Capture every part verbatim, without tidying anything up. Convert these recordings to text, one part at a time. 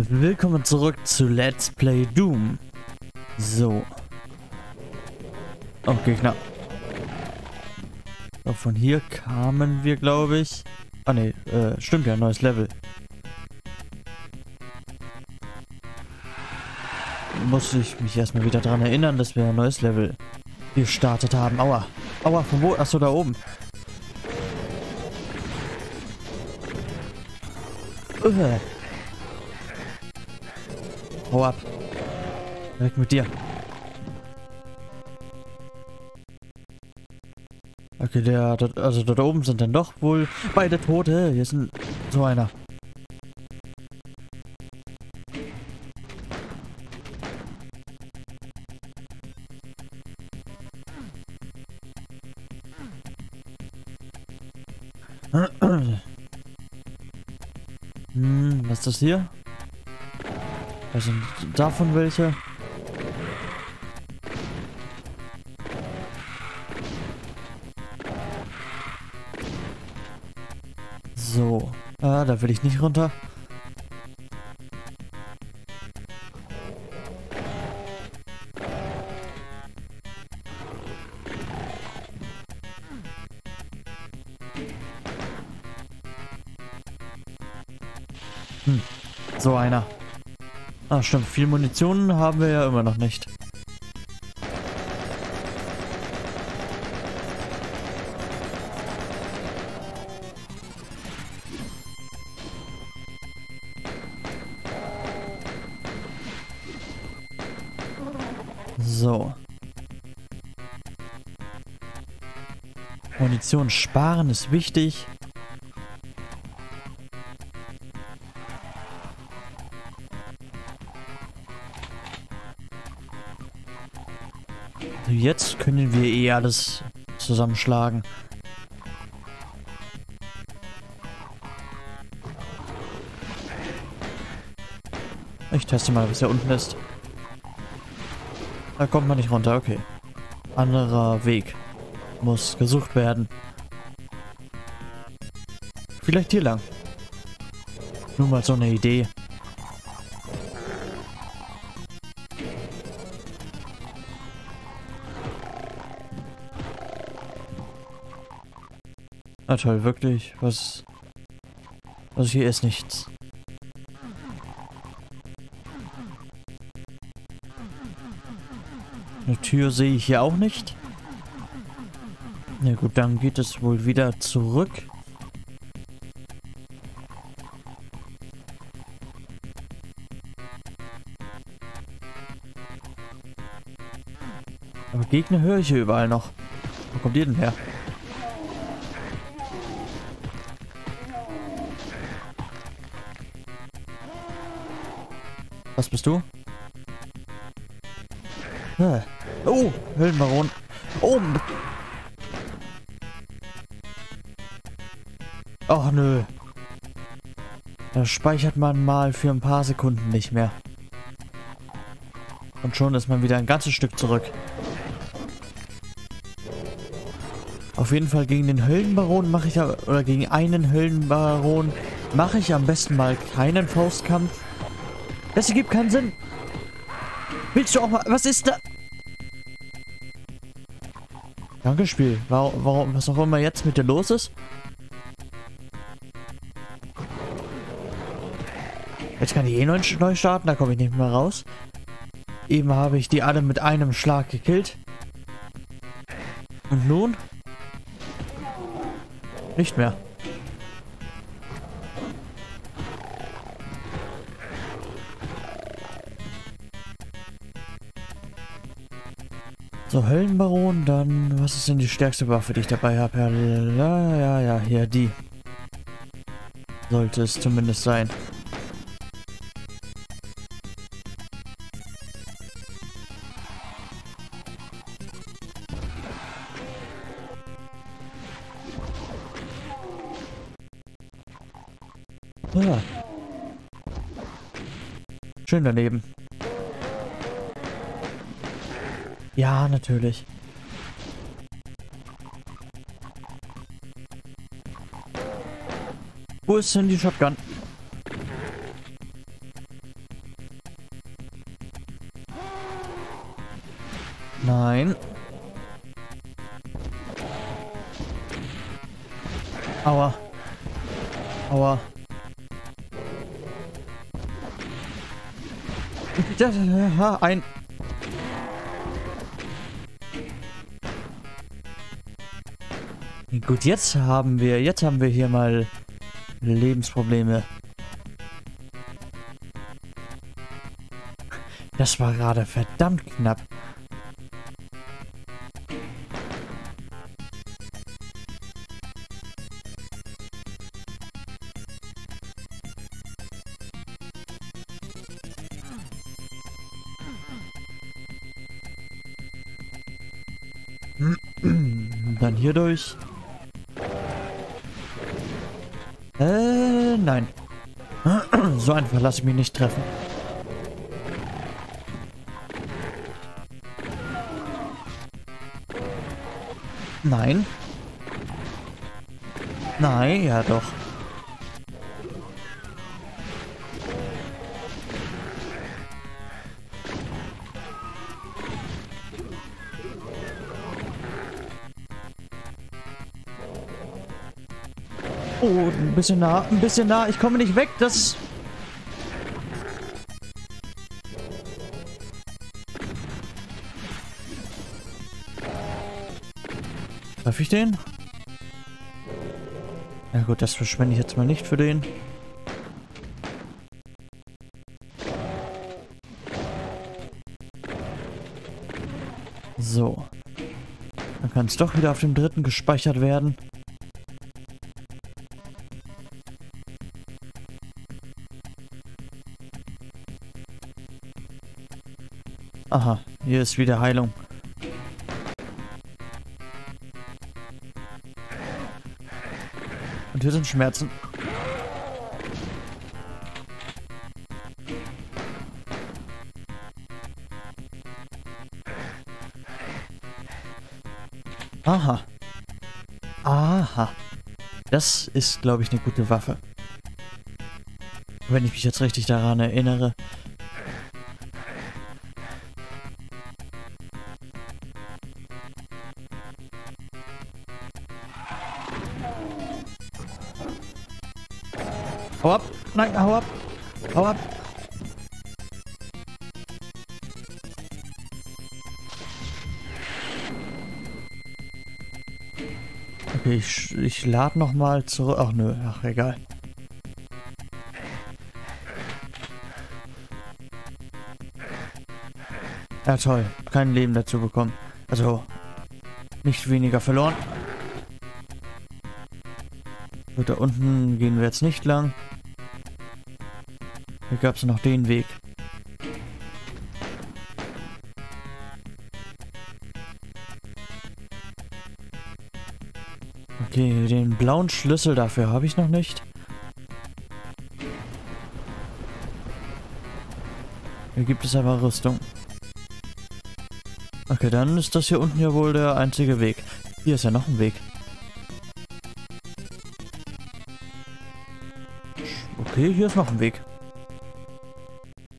Willkommen zurück zu Let's Play Doom. So. Oh, Gegner. So, von hier kamen wir, glaube ich. Ah, ne, äh, stimmt ja, neues Level. Muss ich mich erstmal wieder daran erinnern, dass wir ein neues Level gestartet haben. Aua. Aua, von wo? Achso, da oben. Uah. Hau ab. Weg mit dir. Okay, der, also dort oben sind dann doch wohl beide Tote. Hier ist ein, so einer. Hm, was ist das hier? Was sind davon welche? So. Ah, da will ich nicht runter. Hm. So einer. Ah, stimmt. Viel Munition haben wir ja immer noch nicht. So. Munition sparen ist wichtig. Jetzt können wir eh alles zusammenschlagen. Ich teste mal, was hier unten ist. Da kommt man nicht runter, okay. Anderer Weg muss gesucht werden. Vielleicht hier lang. Nur mal so eine Idee. Na toll, wirklich, was... Also hier ist nichts. Eine Tür sehe ich hier auch nicht. Na gut, dann geht es wohl wieder zurück. Aber Gegner höre ich hier überall noch. Wo kommt ihr denn her? Was bist du? Ah. Oh, Höllenbaron. Oh. Ach nö. Da speichert man mal für ein paar Sekunden nicht mehr. Und schon ist man wieder ein ganzes Stück zurück. Auf jeden Fall gegen den Höllenbaron mache ich da, oder gegen einen Höllenbaron mache ich am besten mal keinen Faustkampf. Das ergibt keinen Sinn. Willst du auch mal... Was ist da? Danke, Spiel. Warum, warum, was auch immer jetzt mit dir los ist? Jetzt kann ich eh neu, neu starten. Da komme ich nicht mehr raus. Eben habe ich die alle mit einem Schlag gekillt. Und nun? Nicht mehr. So, Höllenbaron, dann... Was ist denn die stärkste Waffe, die ich dabei habe? Ja, ja, ja, hier, die. Sollte es zumindest sein. Ja. Schön daneben. Ja, natürlich. Wo ist denn die Shotgun? Nein. Aua. Aua. Ein... Gut, jetzt haben wir, jetzt haben wir hier mal Lebensprobleme. Das war gerade verdammt knapp. Dann hier durch. Äh, nein. So einfach lasse ich mich nicht treffen. Nein. Nein, ja doch. Oh, ein bisschen nah, ein bisschen nah. Ich komme nicht weg, das ist... Treffe ich den? Ja gut, das verschwende ich jetzt mal nicht für den. So. Dann kann es doch wieder auf dem dritten gespeichert werden. Aha, hier ist wieder Heilung. Und hier sind Schmerzen. Aha. Aha. Das ist, glaube ich, eine gute Waffe. Wenn ich mich jetzt richtig daran erinnere. Hau ab! Nein, hau ab! Hau ab! Okay, ich, ich lade nochmal zurück. Ach nö, ach egal. Ja toll, kein Leben dazu bekommen. Also, nicht weniger verloren. Gut, da unten gehen wir jetzt nicht lang. Hier gab es noch den Weg. Okay, den blauen Schlüssel dafür habe ich noch nicht. Hier gibt es aber Rüstung. Okay, dann ist das hier unten ja wohl der einzige Weg. Hier ist ja noch ein Weg. Okay, hier ist noch ein Weg.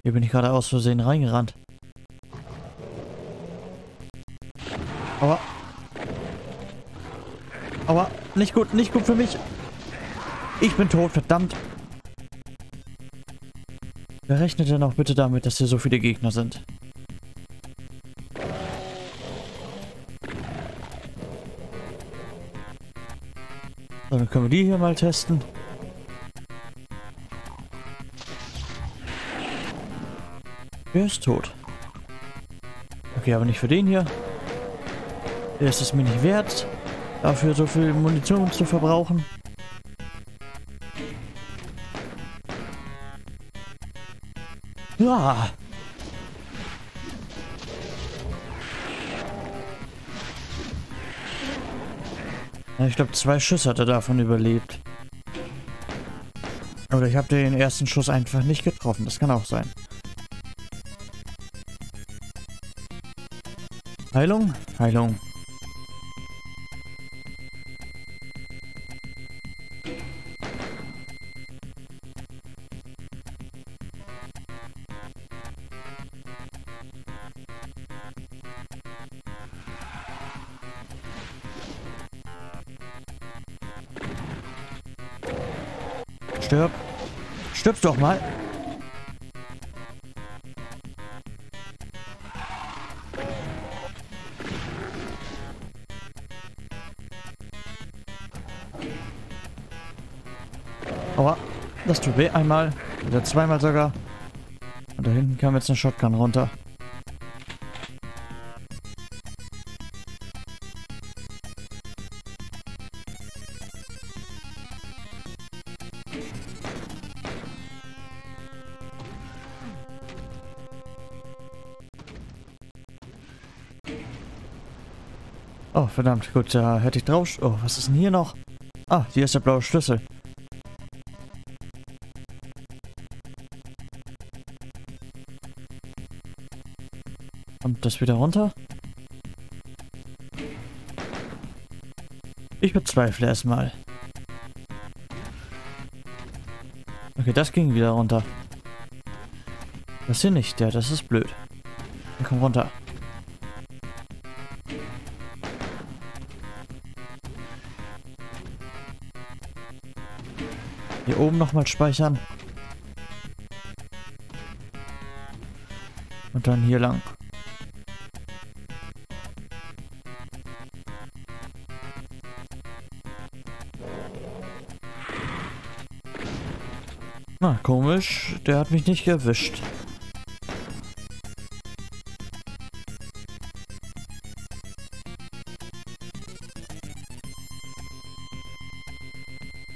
Hier bin ich gerade aus Versehen reingerannt. Aua. Aua, nicht gut, nicht gut für mich. Ich bin tot, verdammt. Wer rechnet denn auch bitte damit, dass hier so viele Gegner sind? So, dann können wir die hier mal testen. Er ist tot. Okay, aber nicht für den hier. Der ist es mir nicht wert, dafür so viel Munition zu verbrauchen. Ja. Ich glaube, zwei Schüsse hat er davon überlebt. Oder ich habe den ersten Schuss einfach nicht getroffen. Das kann auch sein. Heilung? Heilung. Stirb. Stirb doch mal. Aua. Das tut weh einmal. Oder zweimal sogar. Und da hinten kam jetzt eine Shotgun runter. Oh, verdammt. Gut, da hätte ich drauf... Oh, was ist denn hier noch? Ah, hier ist der blaue Schlüssel. Kommt das wieder runter? Ich bezweifle erstmal. Okay, das ging wieder runter. Das hier nicht, ja, das ist blöd. Dann komm runter. Hier oben nochmal speichern. Und dann hier lang. Na, komisch, der hat mich nicht erwischt.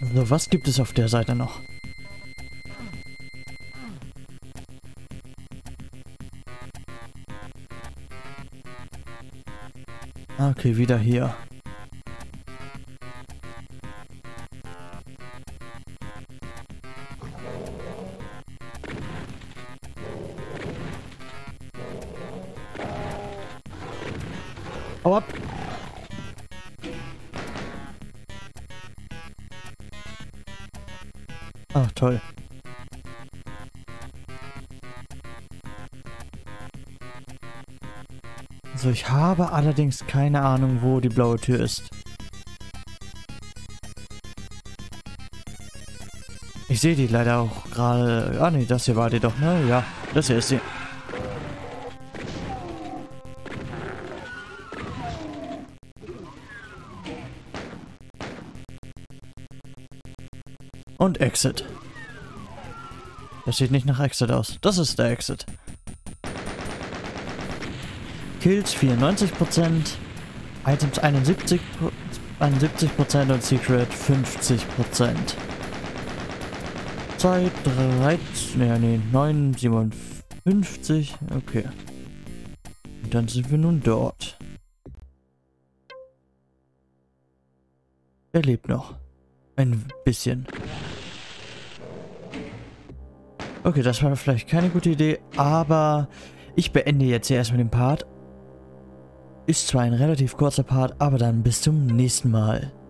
Also, was gibt es auf der Seite noch? Okay, wieder hier. Hau ab! Ach, toll. Also ich habe allerdings keine Ahnung, wo die blaue Tür ist. Ich sehe die leider auch gerade... Ah ne, das hier war die doch, ne? Ja, das hier ist sie. Und Exit. Das sieht nicht nach Exit aus. Das ist der Exit. Kills vierundneunzig Prozent, Items einundsiebzig Prozent und Secret fünfzig Prozent. Zeit dreizehn, nee, nee, neun Komma siebenundfünfzig, okay. Und dann sind wir nun dort. Er lebt noch. Ein bisschen. Okay, das war vielleicht keine gute Idee, aber ich beende jetzt hier erstmal den Part. Ist zwar ein relativ kurzer Part, aber dann bis zum nächsten Mal.